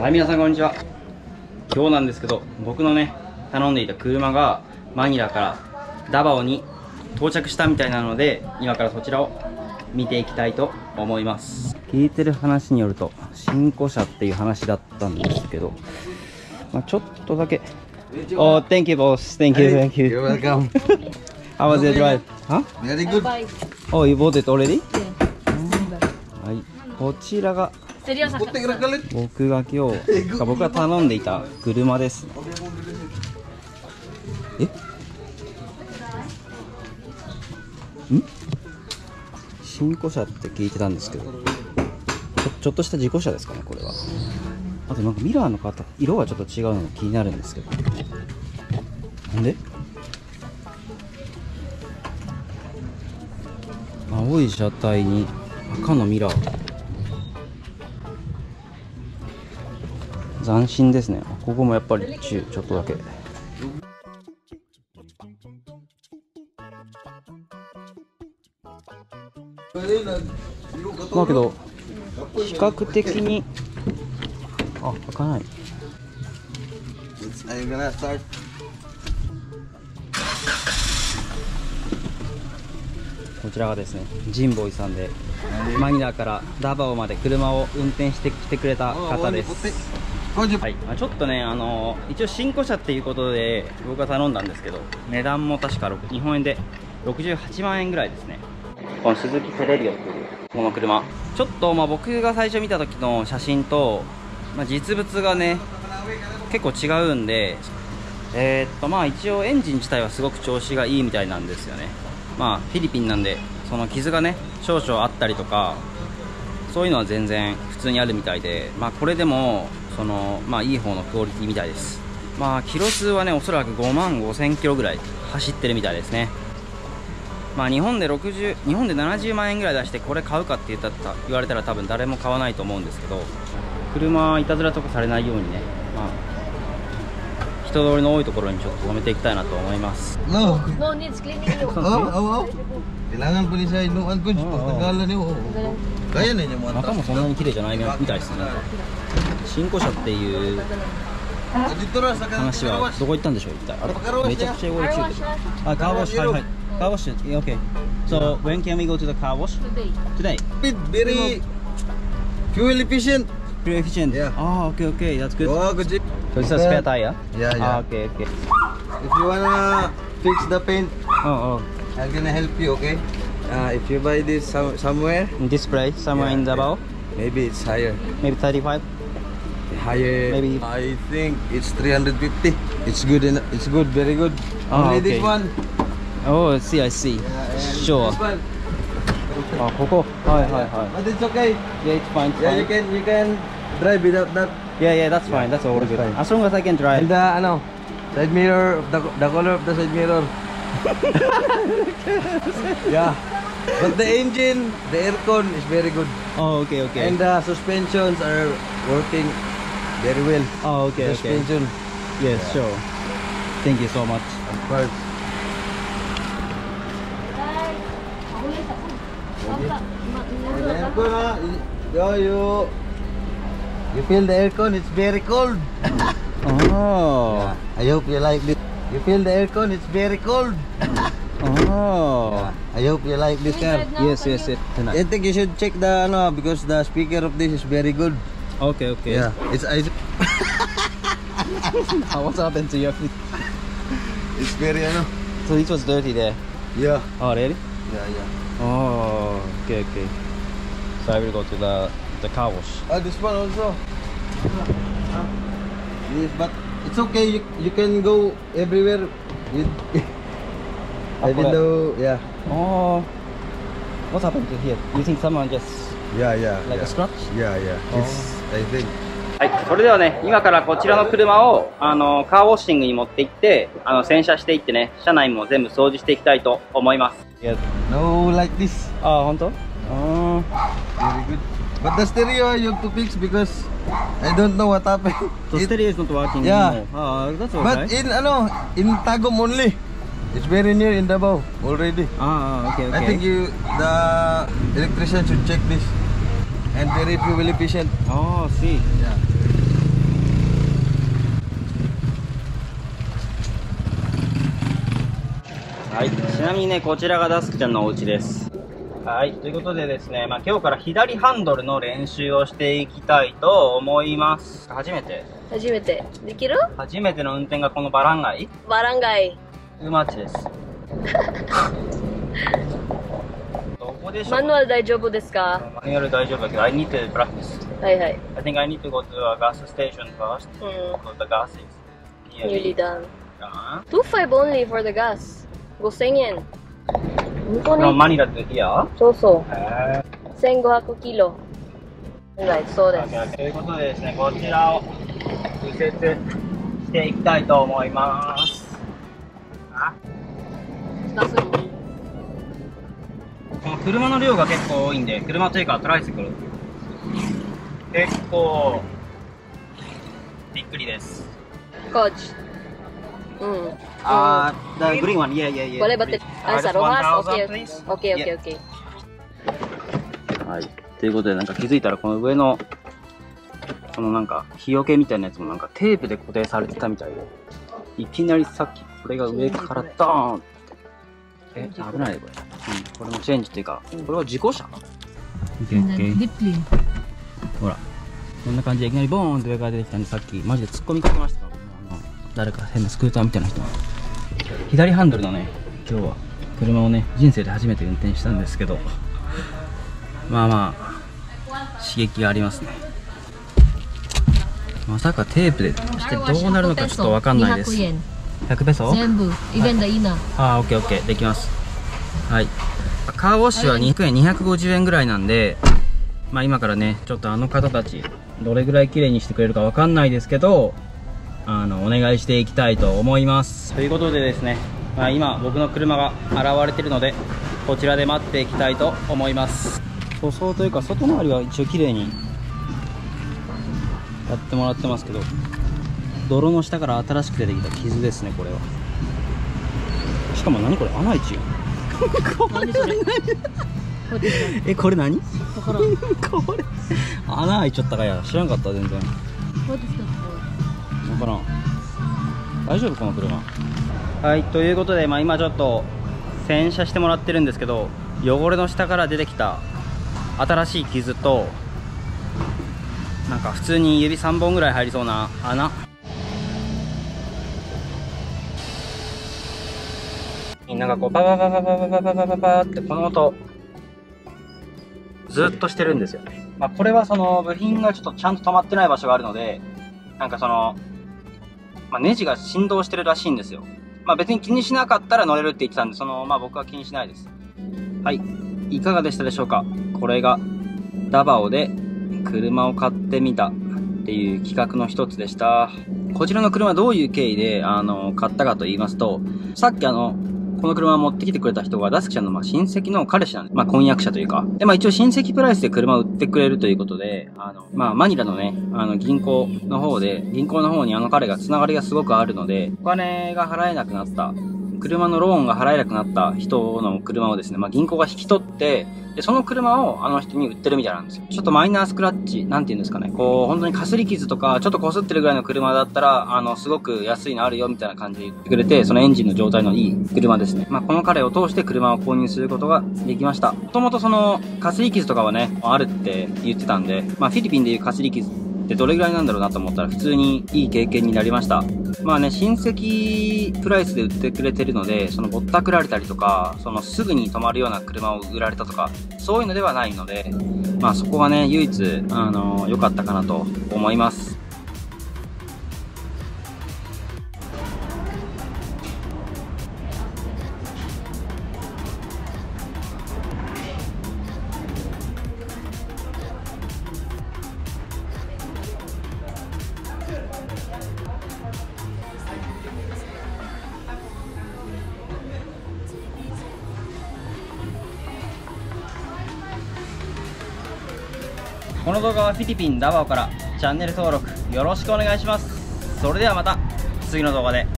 はい、皆さんこんにちは。今日なんですけど、僕のね頼んでいた車がマニラからダバオに到着したみたいなので、今からそちらを見ていきたいと思います。聞いてる話によると新古車っていう話だったんですけど、まあ、ちょっとだけ Oh, thank you boss. Thank you, thank you. You're welcome. How was your drive? Huh? Very good. Oh, you bought it already? Yeah. はい、こちらが僕が今日僕が頼んでいた車です。え？ん？新古車って聞いてたんですけど、ちょっとした事故車ですかね、これは。あとなんかミラーの型色がちょっと違うのが気になるんですけど、なんで青い車体に赤のミラー、斬新ですね。ここもやっぱりちょっとだけ。だけど比較的に、あ、開かない。こちらがですね、ジンボイさんでマニラからダバオまで車を運転してきてくれた方です。はい、ちょっとね、一応新古車っていうことで僕が頼んだんですけど、値段も確か日本円で68万円ぐらいですね。このスズキセレリオっていうこの車、ちょっとまあ僕が最初見た時の写真と、まあ、実物がね結構違うんで、まあ一応エンジン自体はすごく調子がいいみたいなんですよね。まあフィリピンなんでその傷がね少々あったりとか、そういうのは全然普通にあるみたいで、まあこれでもまあ、いい方のクオリティみたいです。まあキロ数はねおそらく5万5,000キロぐらい走ってるみたいですね。まあ日本で70万円ぐらい出してこれ買うかって言われたら多分誰も買わないと思うんですけど、車いたずらとかされないようにね、まあ、人通りの多いところにちょっと止めていきたいなと思います。中もそんなに綺麗じゃないみたいですね。新古車っていう話はどこ行ったんでしょう、一体。あれめちゃくちゃ英語で中です。あ、カーウォッシュ、はいはい。カーウォッシュ、OK。So when can we go to the car wash? Today. Very fuel efficient. Fuel efficient. Yeah. Oh, okay, okay. That's good. Oh, good. So it's a spare tire. Yeah, yeah. Okay, okay. If you wanna fix the paint, oh, I'm gonna help you, okay? If you buy this somewhere, in this price, somewhere in Davao, maybe it's higher. Maybe 35. Higher, maybe. I think it's 350. It's good enough. It's good, very good. Oh, only okay. This one. Oh, I see, I see. Yeah, sure. This one. Ah, here. Hi, hi, hi. But it's okay. Yeah, it's fine. It's yeah, fine. you can drive without that. Yeah, yeah, that's fine. That's all good. Fine. As long as I can drive. And side mirror, the color of the side mirror. Yeah. But the engine, the aircon is very good. Oh, okay, okay. And the suspensions are working. Very well. Oh, okay, okay. Suspension. Yes, yeah. Sure. Thank you so much. Of course. You feel the aircon? It's very cold. Oh. Yeah. I hope you like this. You feel the aircon? It's very cold. Oh. Yeah. I hope you like this car. Yes, yes, yes. I think you should check the because the speaker of this is very good. Okay, okay. Yeah, it's ice. What's happened to your feet? It's very, So it was dirty there? Yeah. Oh, really? Yeah, yeah. Oh, okay, okay. So I will go to the car wash. This one also. Yes, but it's okay. You can go everywhere. Even though, yeah. Oh. What's happened to here? You think someone just... Yeah, yeah. Like a scratch? Yeah, yeah. It's...はい、それではね、今からこちらの車をカーウォッシングに持って行って、洗車していってね、車内も全部掃除していきたいと思います。 No, like this. あ、本当？ Very good. But the stereo you have to fix because I don't know what happened. The stereo is not working anymore. Yeah. That's all right. But in Tagum only. It's very near in Davao already. Ah, okay, okay. I think the electrician should check this. And very fuel efficient. Oh, see. Yeah. はい、ちなみにね、こちらがダスクちゃんのお家です。はい、ということでですね、まあ、今日から左ハンドルの練習をしていきたいと思います。初めて。できる？初めての運転がこのバランガイ。ウマッチです。どこでしょう？マニュアル大丈夫ですか？マニュアル大丈夫だけど、I need to practice。はいはい。I think I need to go to a gas station first. The gas is nearly done. 2.5 only for the gas. 5,000円。本当に？No, マニラっていや。そうそう。1,500キロ。はい、そうです。ということでですね、こちらを右折していきたいと思います。この車の量が結構多いんで、車というかトライセクル。結構びっくりです。コーチ。The green one, yeah. Boleh betul. Answer Rojas, okay. はい、ということでなんか気づいたらこの上のそのなんか日よけみたいなやつもなんかテープで固定されてたみたいで、いきなりさっきこれが上からドーンってえ危ないでこれ、これもチェンジっていうかこれは事故車？ほらこんな感じでいきなりボーンって上から出てきたんで、さっきマジで突っ込みかけました。誰か変なスクーターみたいな人が。左ハンドルのね、今日は車をね、人生で初めて運転したんですけど、まあ刺激がありますね。まさかテープでどうなるのかちょっとわかんないです。100ペソ？全部イベントいいな。あー、OK、できます。はい。カーウォッシュは200円、250円ぐらいなんで、まあ今からね、ちょっとあの方たちどれぐらい綺麗にしてくれるかわかんないですけど、お願いしていきたいと思います。ということでですね、まあ、今僕の車が現れてるのでこちらで待っていきたいと思います。塗装というか外回りは一応綺麗にやってもらってますけど、泥の下から新しく出てきた傷ですね。これはしかも何これ、穴1よ。これ何え、これ何これ穴開いちゃったかや、知らんかった。全然分からん。大丈夫この車。はい、ということで、まあ、今ちょっと洗車してもらってるんですけど、汚れの下から出てきた新しい傷となんか普通に指3本ぐらい入りそうな穴なんかこうバババババババババババってこの音ずっとしてるんですよね。まあ、これはその部品がちょっとちゃんと止まってない場所があるので、なんかそのまあ、ネジが振動してるらしいんですよ。まあ、別に気にしなかったら乗れるって言ってたんで、まあ、僕は気にしないです。はい。いかがでしたでしょうか？これがダバオで車を買ってみたっていう企画の一つでした。こちらの車どういう経緯で、買ったかと言いますと、さっきこの車を持ってきてくれた人がダスクちゃんのまあ親戚の彼氏なんで、まあ、婚約者というか。で、まあ、一応親戚プライスで車を売ってくれるということで、まあ、マニラのね、銀行の方に彼がつながりがすごくあるので、お金が払えなくなった、車のローンが払えなくなった人の車をですね、まあ、銀行が引き取って、で、その車を人に売ってるみたいなんですよ。ちょっとマイナースクラッチ、なんていうんですかね、こう、本当にかすり傷とか、ちょっと擦ってるぐらいの車だったら、すごく安いのあるよみたいな感じで言ってくれて、そのエンジンの状態のいい車です。まあこの彼を通して車を購入することができました。もともとかすり傷とかはね、あるって言ってたんで、まあフィリピンでいうかすり傷ってどれぐらいなんだろうなと思ったら、普通にいい経験になりました。まあね、親戚プライスで売ってくれてるので、ぼったくられたりとか、すぐに止まるような車を売られたとか、そういうのではないので、まあそこはね、唯一、良かったかなと思います。この動画はフィリピンダバオからチャンネル登録よろしくお願いします。それではまた次の動画で。